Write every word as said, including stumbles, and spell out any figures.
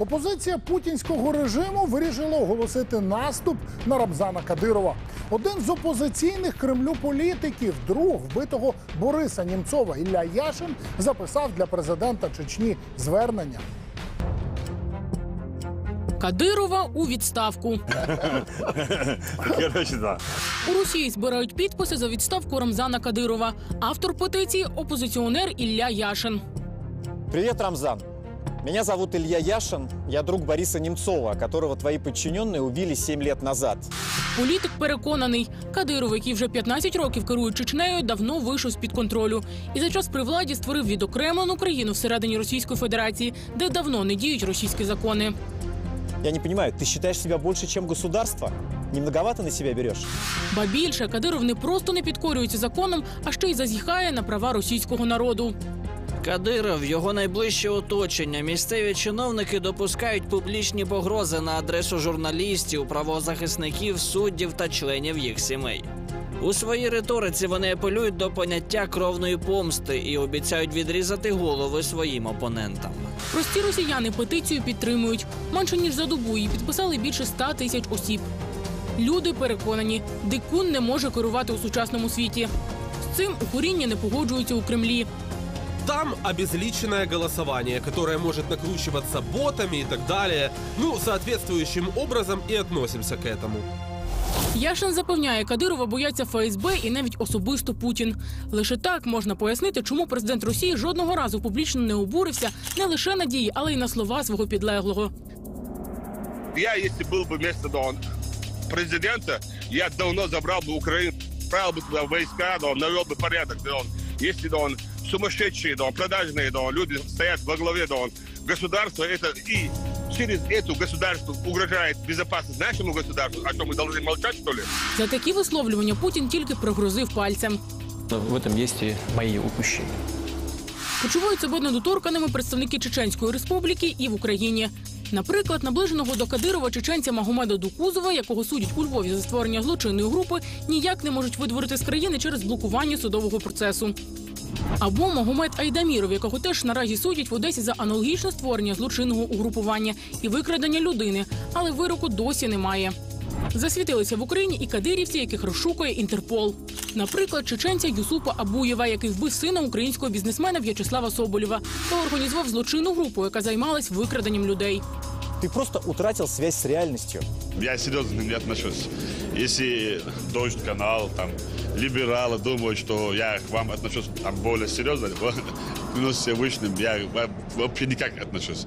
Опозиція путінського режиму вирішила оголосити наступ на Рамзана Кадирова. Один з опозиційних Кремлю політиків, друг вбитого Бориса Немцова Ілля Яшин, записав для президента Чечні звернення. Кадирова у відставку. У Росії збирають підписи за відставку Рамзана Кадирова. Автор петиції – опозиціонер Ілля Яшин. Привет, Рамзан. Меня зовут Илья Яшин. Я друг Бориса Немцова, которого твои подчиненные убили семь лет назад. Політик переконаний, Кадиров, який вже п'ятнадцять років керує Чечнею, давно вийшов з-під контролю. І за час при владі створив відокремлену країну всередині Російської Федерації, де давно не діють російські закони. Я не понимаю, ты считаешь себя больше, чем государство? Не многовато на себя берешь? Ба більше, Кадиров не просто не підкорюється законом, а ще й зазіхає на права російського народу. Кадиров, його найближче оточення, місцеві чиновники допускають публічні погрози на адресу журналістів, правозахисників, суддів та членів їх сімей. У своїй риториці вони апелюють до поняття кровної помсти і обіцяють відрізати голови своїм опонентам. Прості росіяни петицію підтримують. Менше ніж за добу її підписали більше ста тисяч осіб. Люди переконані, дикун не може керувати у сучасному світі. З цим у корінні не погоджуються у Кремлі. Там обезличенное голосование, которое может накручиваться ботами и так далее. Ну, соответствующим образом и относимся к этому. Яшин запевняє, Кадирова бояться ФСБ і навіть особисто Путін. Лише так можна пояснити, чому президент Росії жодного разу публічно не обурився не лише на дії, але й на слова свого підлеглого. Я, якщо був би місце президента, я давно забрав би Україну, відправив би туди війська, навів би порядок. Якщо він сумасшедший, продажний, люди стоять во главі держави, і через эту государство угрожает безопасность нашему государству, а что мы должны молчать, что ли? За такі висловлювання Путін тільки прогрозив пальцем. В этом есть и мои упущения. Почувають себе недоторканими представники Чеченської республіки і в Україні. Наприклад, наближеного до Кадирова чеченця Магомеда Дукузова, якого судять у Львові за створення злочинної групи, ніяк не можуть видворити з країни через блокування судового процесу. Або Магомед Айдаміров, якого теж наразі судять в Одесі за аналогічне створення злочинного угрупування і викрадення людини, але вироку досі немає. Засвітилися в Україні і кадирівці, яких розшукує Інтерпол. Наприклад, чеченця Юсупа Абуєва, який вбив сина українського бізнесмена В'ячеслава Соболєва та організував злочинну групу, яка займалась викраденням людей. Ты просто утратил связь с реальностью. Я серьезно не отношусь. Если Дождь, канал, там, либералы думают, что я к вам отношусь там более серьезно, но с обычным я вообще никак не отношусь.